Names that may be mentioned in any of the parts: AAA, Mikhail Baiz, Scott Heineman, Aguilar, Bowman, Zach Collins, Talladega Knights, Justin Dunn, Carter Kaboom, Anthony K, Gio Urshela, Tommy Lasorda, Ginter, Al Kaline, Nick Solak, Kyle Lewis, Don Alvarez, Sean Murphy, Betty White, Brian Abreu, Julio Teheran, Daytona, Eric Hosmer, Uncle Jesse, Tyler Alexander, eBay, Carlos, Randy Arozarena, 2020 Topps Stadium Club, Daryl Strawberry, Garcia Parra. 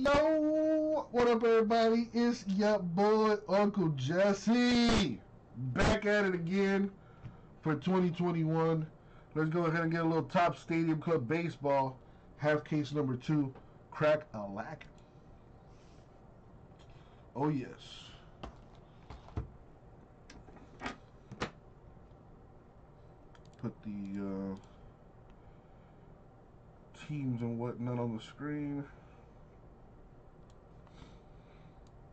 Yo, what up, everybody? It's your boy Uncle Jesse back at it again for 2021. Let's go ahead and get a little Topps Stadium Club baseball, half case number 2, crack-a-lack. Oh yes. Put the teams and whatnot on the screen.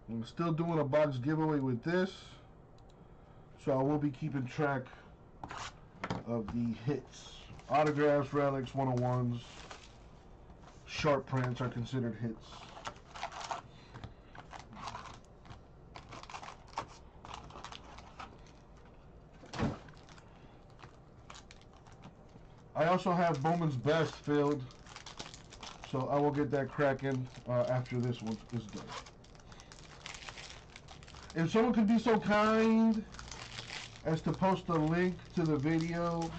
I'm still doing a box giveaway with this, so I will be keeping track of the hits. Autographs, relics, 101s, sharp prints are considered hits. I also have Bowman's Best filled, so I will get that cracking after this one is done. If someone could be so kind as to post a link to the video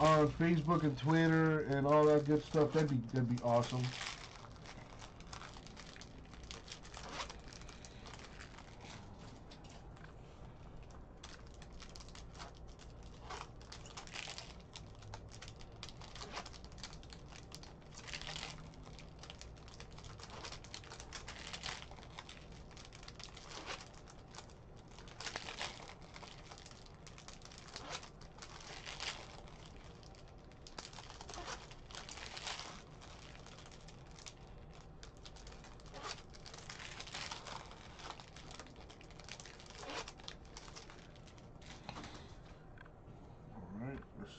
on Facebook and Twitter and all that good stuff, that'd be awesome.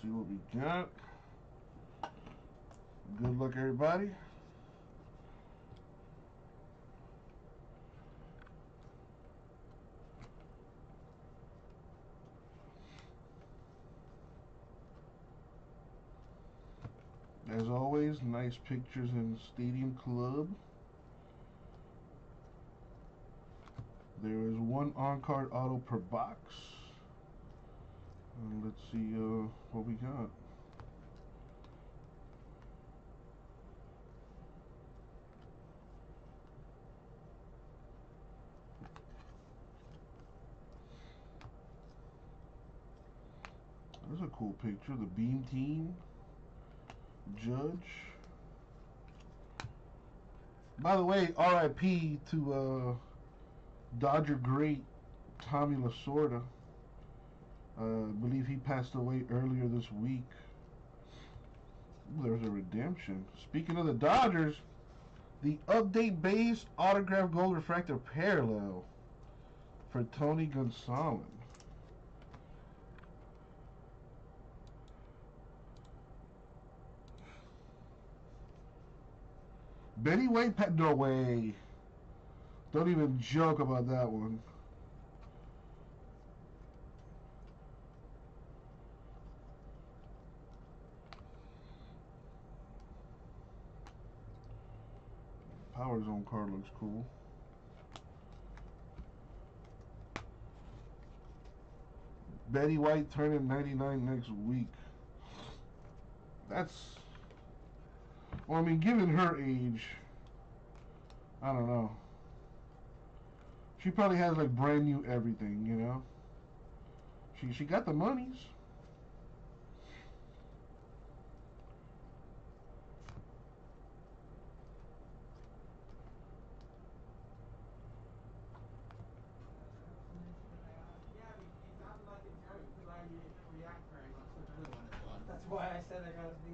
See what we got. Good luck, everybody. As always, nice pictures in Stadium Club. There is one on-card auto per box. Let's see what we got. There's a cool picture. The Beam Team. Judge. By the way, RIP to Dodger great Tommy Lasorda. I believe he passed away earlier this week. Ooh, there's a redemption. Speaking of the Dodgers, the update-based autograph gold refractor parallel for Tony Gonzalo. Betty White, no way. Don't even joke about that one. Power Zone card looks cool. Betty White turning 99 next week. That's, well, I mean, given her age, I don't know. She probably has like brand new everything, you know. She got the monies.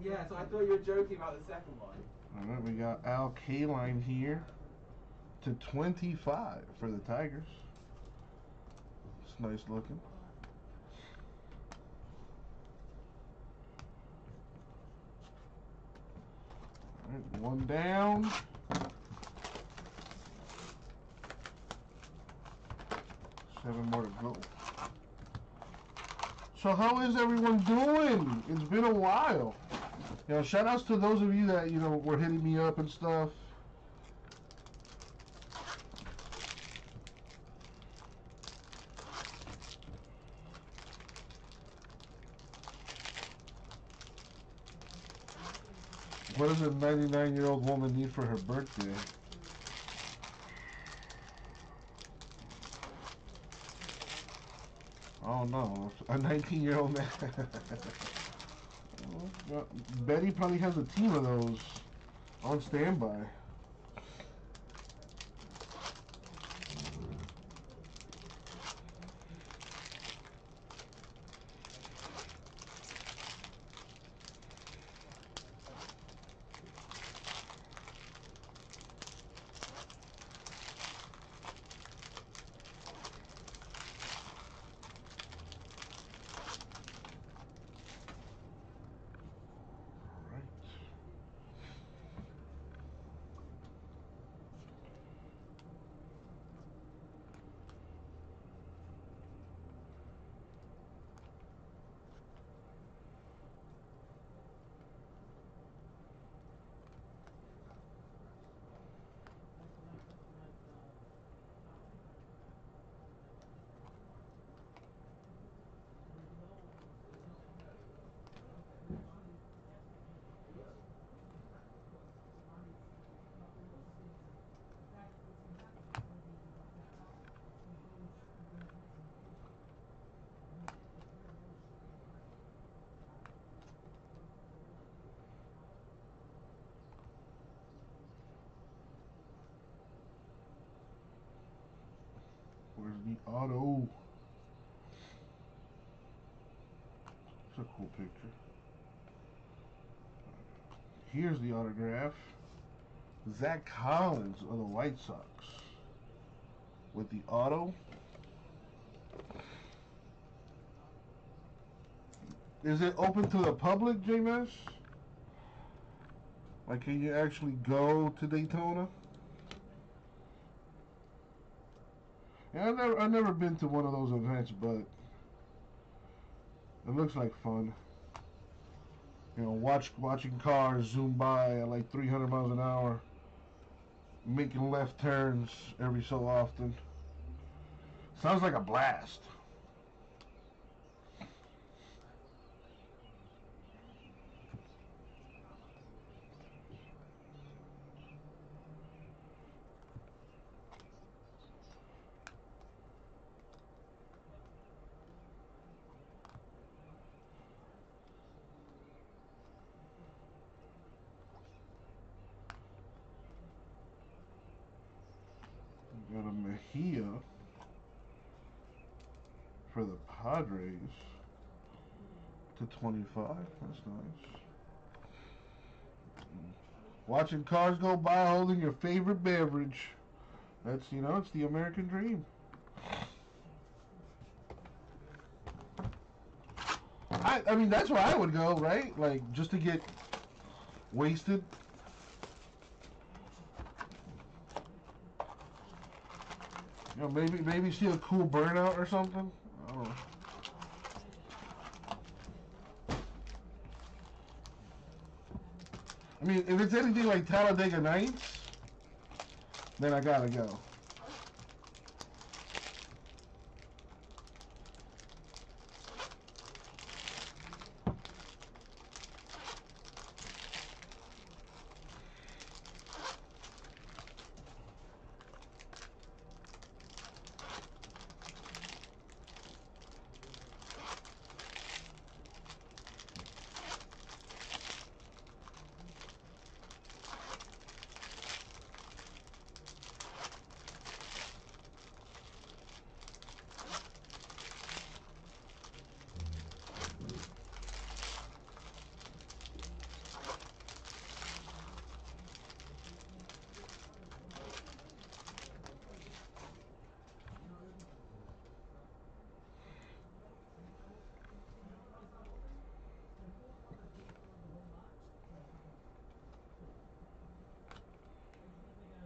Yeah, so I thought you were joking about the second one. Alright, we got Al Kaline here to 25 for the Tigers. It's nice looking. Alright, one down. Seven more to go. So how is everyone doing? It's been a while. You know, shout outs to those of you that, you know, were hitting me up and stuff. What does a 99-year-old woman need for her birthday? I don't know. A 19-year-old man. Well, Betty probably has a team of those on standby. Where's the auto? It's a cool picture. Here's the autograph. Zach Collins of the White Sox with the auto. Is it open to the public, James? Like, can you actually go to Daytona? Yeah, I've never been to one of those events, but it looks like fun. You know, watching cars zoom by at like 300 miles an hour, making left turns every so often. Sounds like a blast. Got a Mejia for the Padres /25. That's nice. Watching cars go by, holding your favorite beverage. That's, you know, it's the American dream. I mean, that's where I would go, right? Like, just to get wasted. You know, maybe see a cool burnout or something. I don't know. I mean, if it's anything like Talladega Knights, then I gotta go.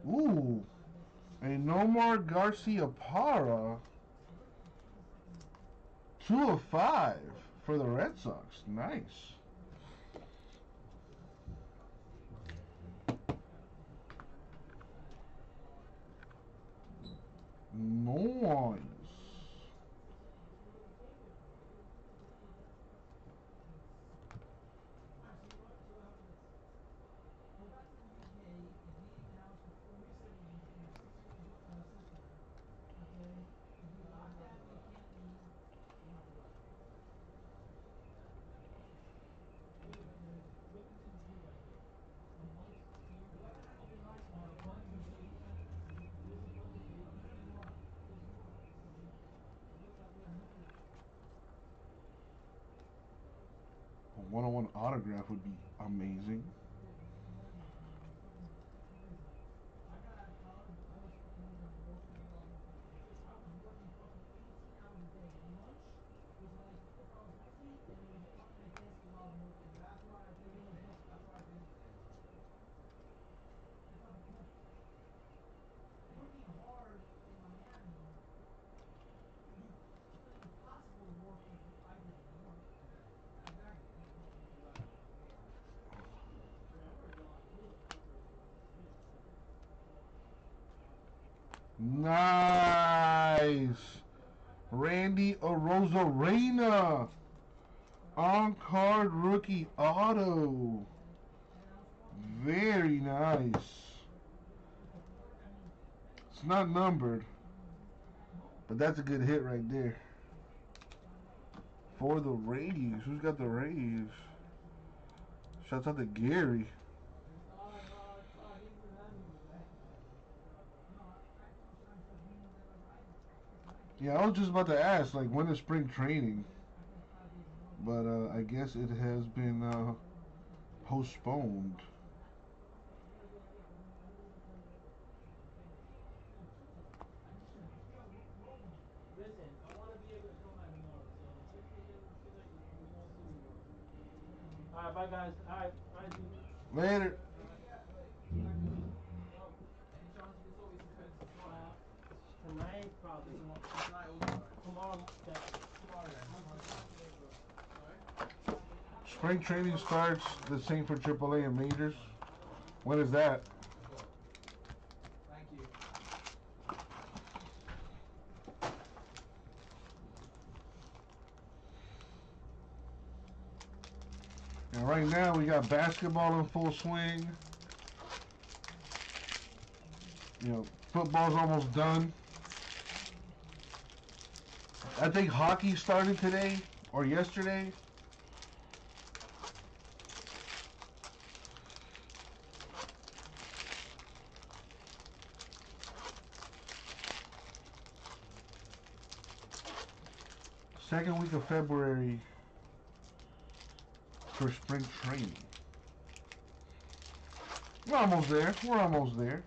Ooh, a no more Garcia Parra, 2/5 for the Red Sox. Nice. Nice. an autograph would be amazing. Nice. Randy Arozarena. On-card rookie auto. Very nice. It's not numbered, but that's a good hit right there. For the Rays. Who's got the Rays? Shouts out to Gary. Yeah, I was just about to ask, like, when is spring training? But I guess it has been postponed. All right, bye, guys. All right, later. Tonight, probably. Tomorrow. Spring training starts the same for AAA and majors. When is that? Thank you. And right now we got basketball in full swing. You know, football's almost done. I think hockey started today or yesterday. Second week of February for spring training. We're almost there. We're almost there.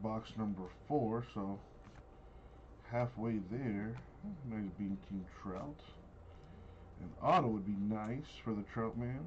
Box number 4, so halfway there. Nice being Team Trout. An auto would be nice for the Trout Man.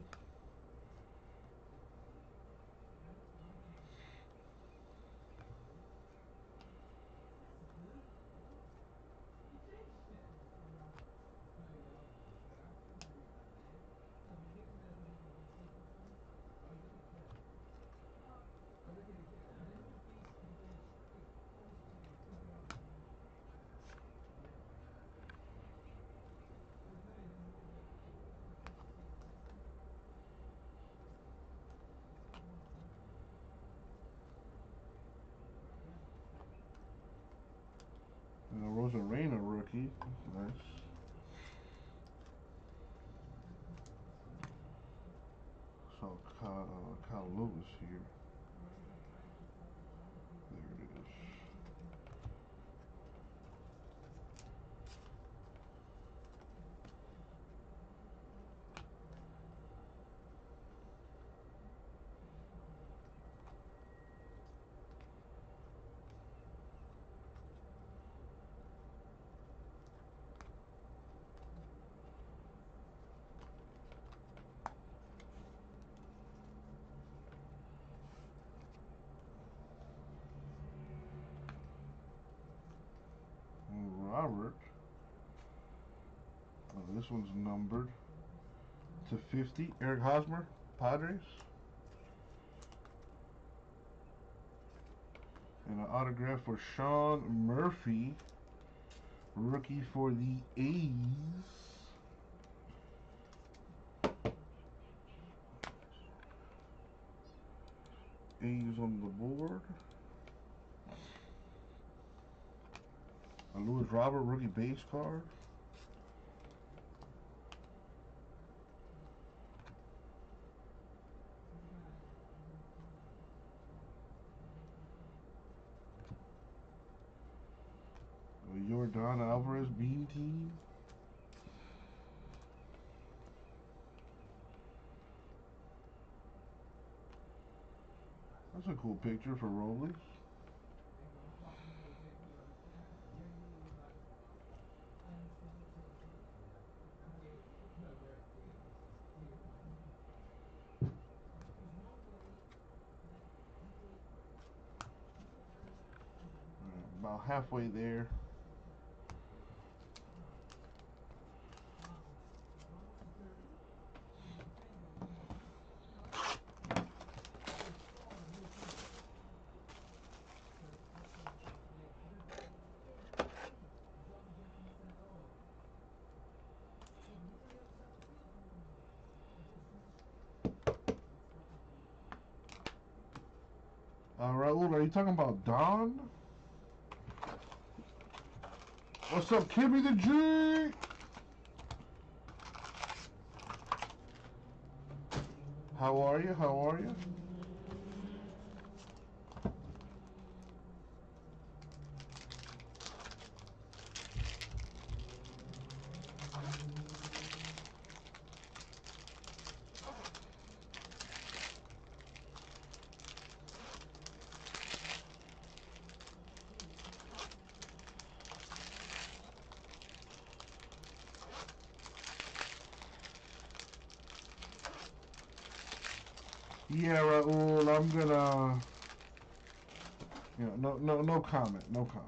Arena rookie. Nice. So Kyle Lewis here. There it is. Robert. Oh, this one's numbered to 50. Eric Hosmer, Padres. And an autograph for Sean Murphy, rookie for the A's. A's on the board. A Louis Robert rookie base card. Your Don Alvarez Beam Team. That's a cool picture for Robles. About halfway there. Raul, are you talking about Don? What's up, Kimmy the G? How are you? How are you? Yeah, Raul, I'm gonna, you know, no comment, no comment.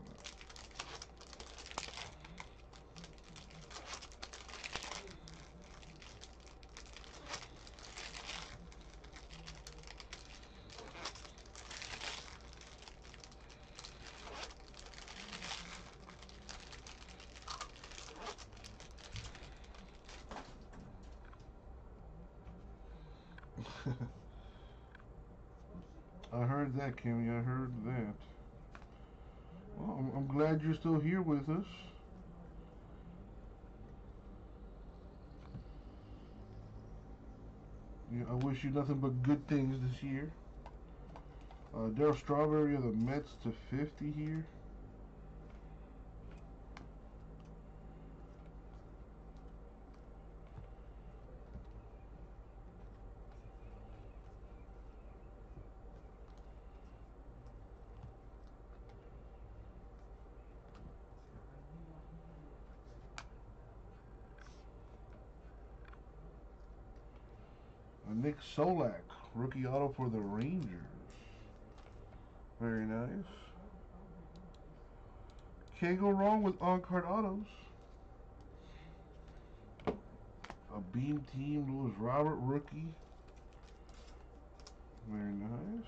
I heard that, Kimmy. I heard that. Well, I'm glad you're still here with us. Yeah, I wish you nothing but good things this year. Daryl Strawberry of the Mets to 50 here. Nick Solak, rookie auto for the Rangers. Very nice. Can't go wrong with on-card autos. A Beam Team, Louis Robert, rookie. Very nice.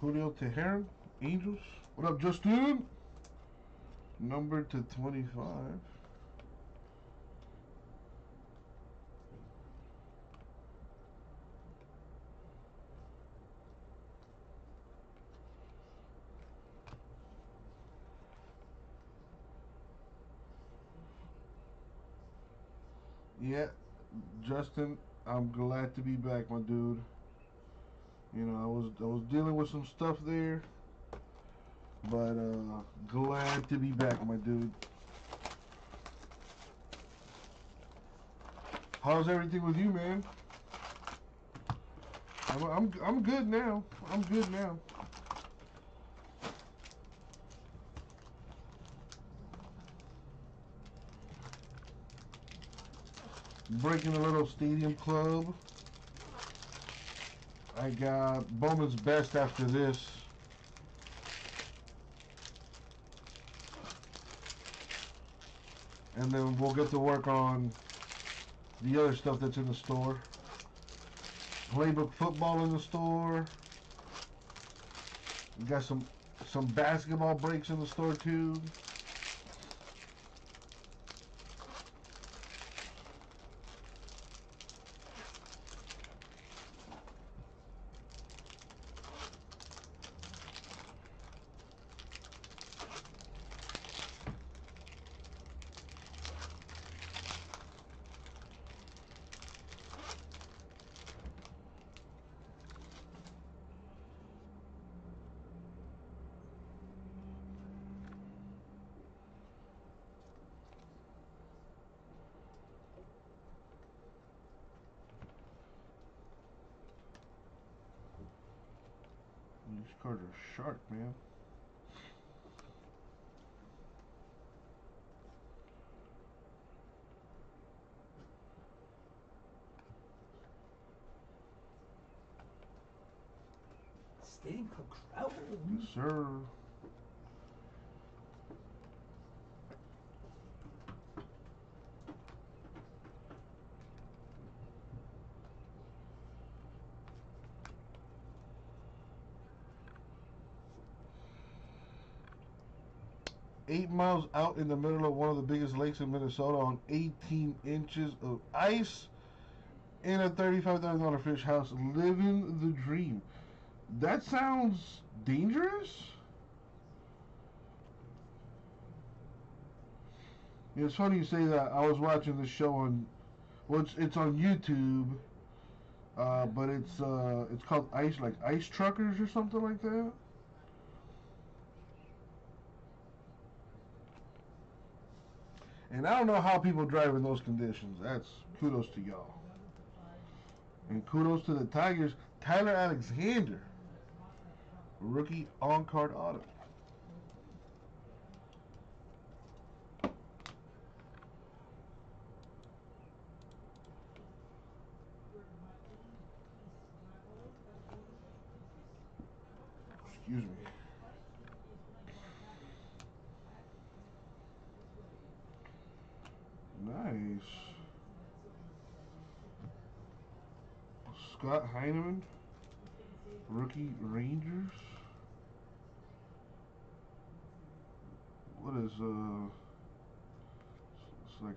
Julio Teheran, Angels. What up, Justin? Number to 25. Yeah, Justin, I'm glad to be back, my dude. You know, I was dealing with some stuff there, but glad to be back, my dude. How's everything with you, man? I'm good now. I'm good now. Breaking a little stadium club. I got Bowman's best after this. And then we'll get to work on the other stuff that's in the store. Playbook football in the store. We got some basketball breaks in the store too. These cards are sharp, man. Stadium Club crowd. Yes, sir. Miles out in the middle of one of the biggest lakes in Minnesota on 18 inches of ice in a $35,000 fish house, living the dream. That sounds dangerous. It's funny you say that. I was watching this show on, well, it's on YouTube, but it's called Ice, like Ice Truckers or something like that. And I don't know how people drive in those conditions. That's kudos to y'all. And kudos to the Tigers. Tyler Alexander, rookie on-card auto. Excuse me. Nice. Scott Heineman, rookie Rangers. What is it's like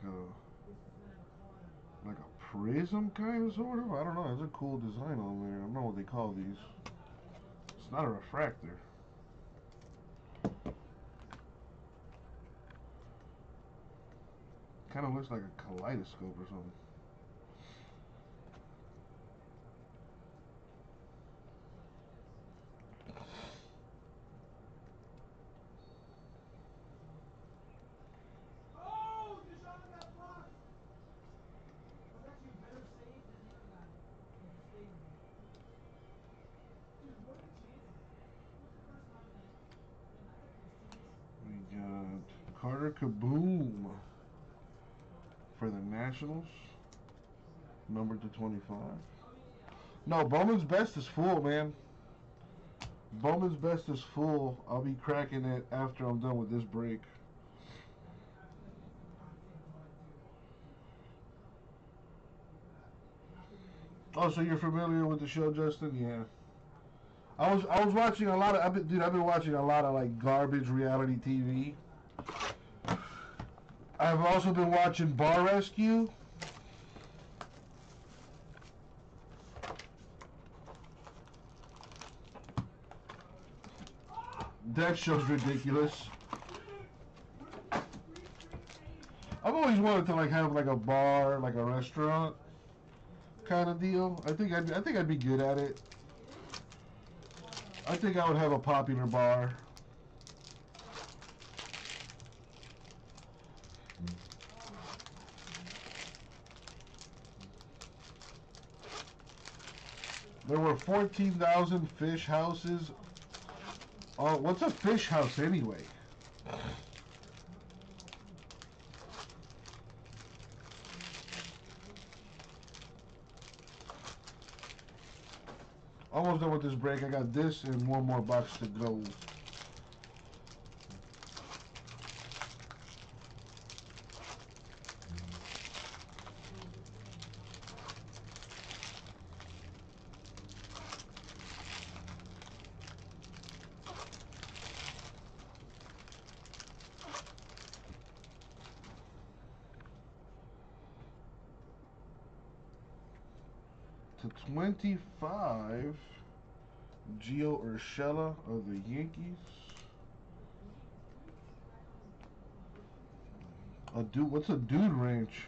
a prism kind of sort of? I don't know. It's a cool design on there. I don't know what they call these. It's not a refractor. Kind of looks like a kaleidoscope or something. Oh, you shot at that block. That's actually better saved than the other guy. Dude, what a chance. We got Carter Kaboom for the Nationals, numbered to 25. No, Bowman's best is full, man. Bowman's best is full. I'll be cracking it after I'm done with this break. Oh, so you're familiar with the show, Justin? Yeah. I was watching a lot of. I've been watching a lot of like garbage reality TV. I've also been watching Bar Rescue. That show's ridiculous. I've always wanted to like have like a bar, like a restaurant kind of deal. I think I'd be good at it. I think I would have a popular bar. There were 14,000 fish houses. Oh, what's a fish house anyway? Almost done with this break. I got this and one more box to go. To 25, Gio Urshela of the Yankees. A dude, what's a dude ranch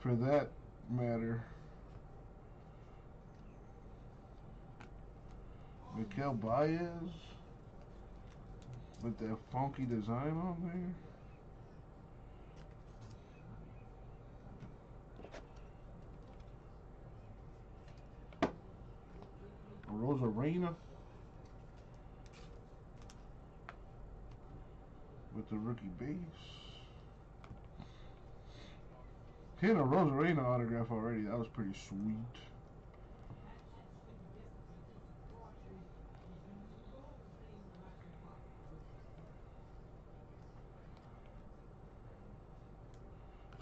for that matter? Mikhail Baiz with that funky design on there. Arena with the rookie base. Hit a Rosarena autograph already. That was pretty sweet.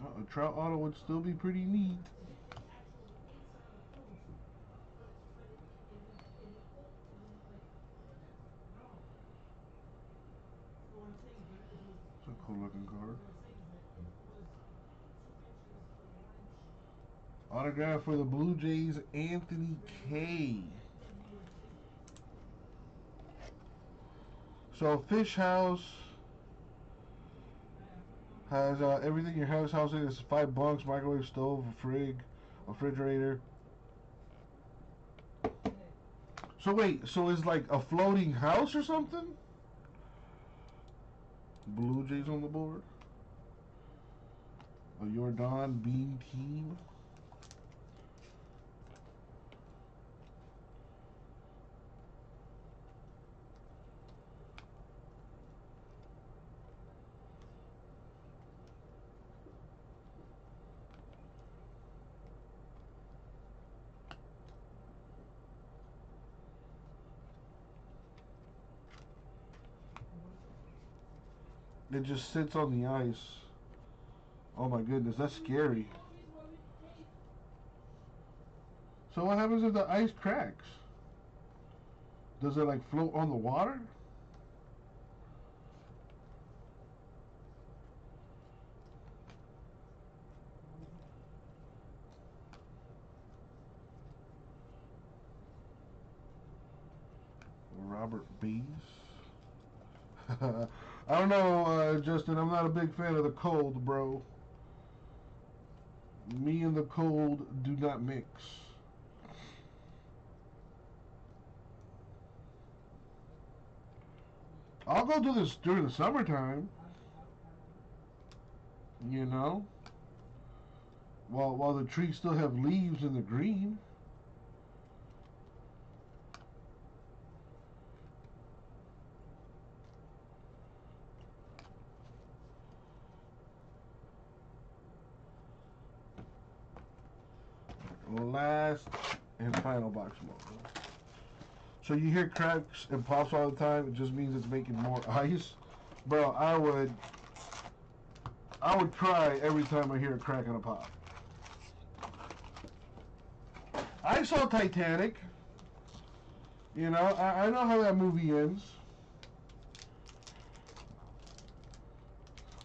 A Trout auto would still be pretty neat. Autograph for the Blue Jays, Anthony K. So Fish House has everything your house in. It's 5 bunks, microwave, stove, a frig, a refrigerator. So wait, so it's like a floating house or something? Blue Jays on the board. A Jordan Bean team. It just sits on the ice. Oh my goodness, that's scary. So what happens if the ice cracks? Does it like float on the water? Robert Baiz. I don't know, Justin, I'm not a big fan of the cold, bro. Me and the cold do not mix. I'll go do this during the summertime. You know? While the trees still have leaves in the green. Last and final box more. So you hear cracks and pops all the time. It just means it's making more ice. Bro, I would cry every time I hear a crack and a pop. I saw Titanic. You know, I know how that movie ends.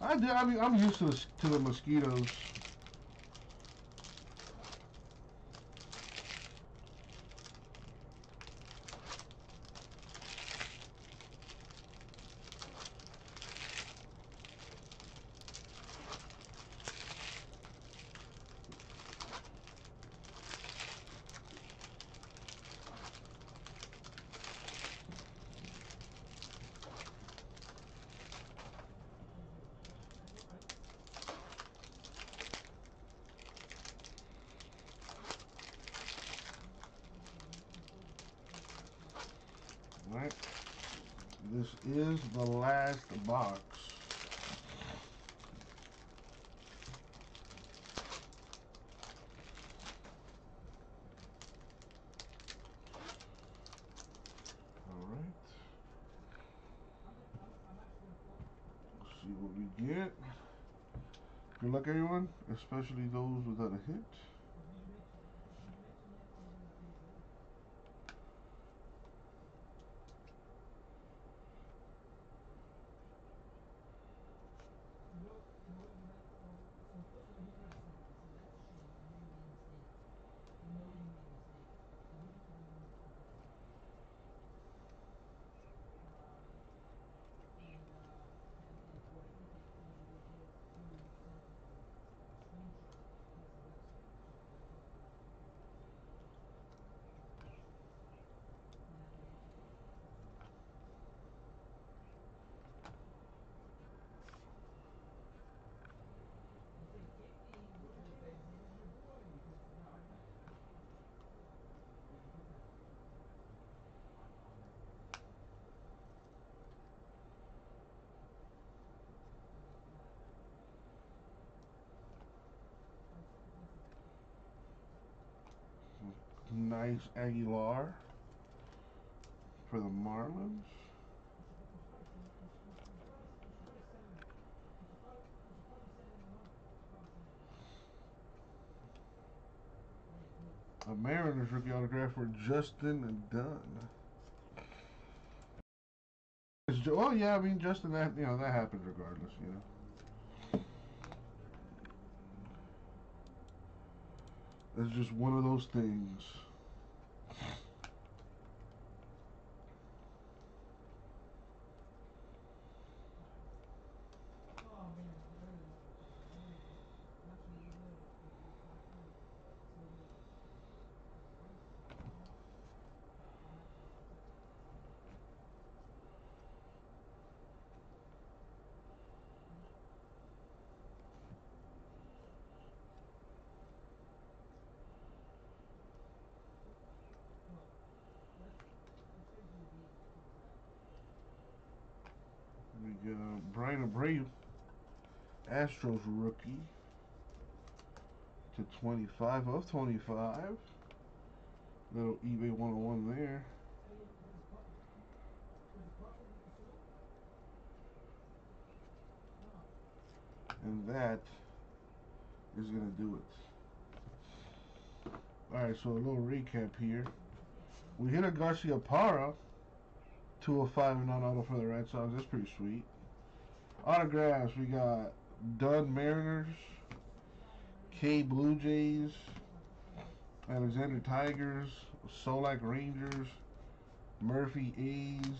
I mean, I'm used to the mosquitoes. is the last box. All right. Let's see what we get. Good luck, everyone, especially those without a hit. Nice Aguilar for the Marlins. A Mariners rookie autograph for Justin Dunn. Oh yeah, I mean Justin, that, you know, that happens regardless, you know. That's just one of those things. Brian Abreu, Astros rookie to 25/25. Little eBay 101 there. And that is going to do it. Alright, so a little recap here. We hit a Garcia Parra 2/5 non-auto for the Red Sox. That's pretty sweet. Autographs, we got Dunn Mariners, K Blue Jays, Alexander Tigers, Solak Rangers, Murphy A's,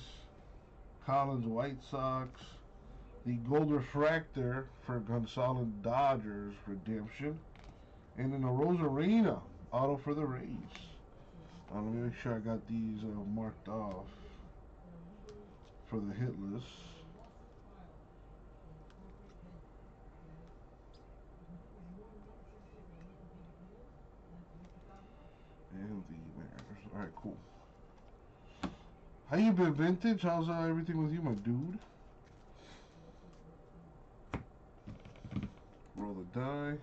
Collins White Sox, the Gold Refractor for Gonzalo Dodgers Redemption, and then a Rosarena auto for the Rays. Let me make sure I got these marked off for the hit list. And the Mariners. All right, cool. How you been, Vintage? How's everything with you, my dude? Roll the die.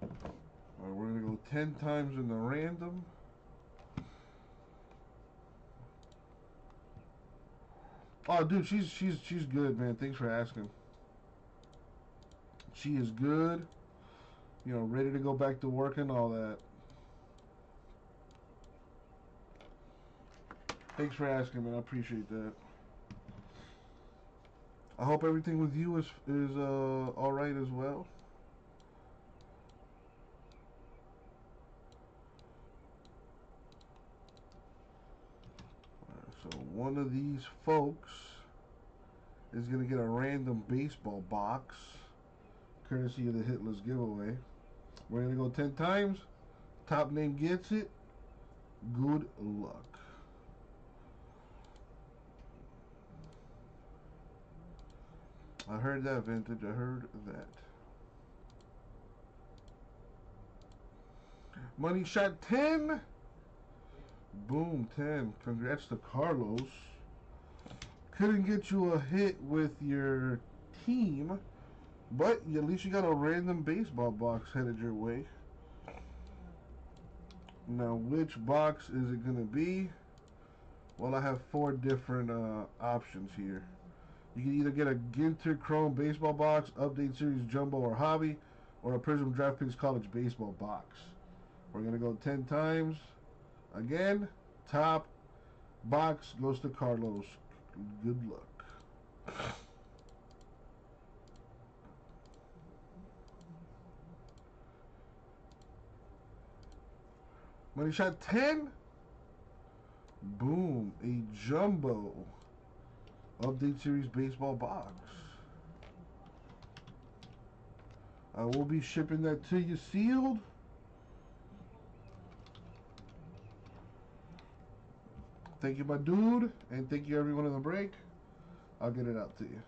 All right, we're gonna go 10 times in the random. Oh, dude, she's good, man. Thanks for asking. She is good. You know, ready to go back to work and all that. Thanks for asking, man. I appreciate that. I hope everything with you is all right as well. All right, so one of these folks is gonna get a random baseball box, courtesy of the Hitless giveaway. We're gonna go 10 times. Top name gets it. Good luck. I heard that, Vintage. I heard that. Money shot 10. Boom, 10. Congrats to Carlos. Couldn't get you a hit with your team, but at least you got a random baseball box headed your way. Now, which box is it going to be? Well, I have four different options here. You can either get a Ginter Chrome baseball box, Update Series Jumbo or Hobby, or a Prism Draft Picks College baseball box. We're going to go 10 times. Again, top box goes to Carlos. Good luck. Money shot 10. Boom. A jumbo. Update Series baseball box. I will be shipping that to you sealed. Thank you, my dude, and thank you everyone on the break. I'll get it out to you.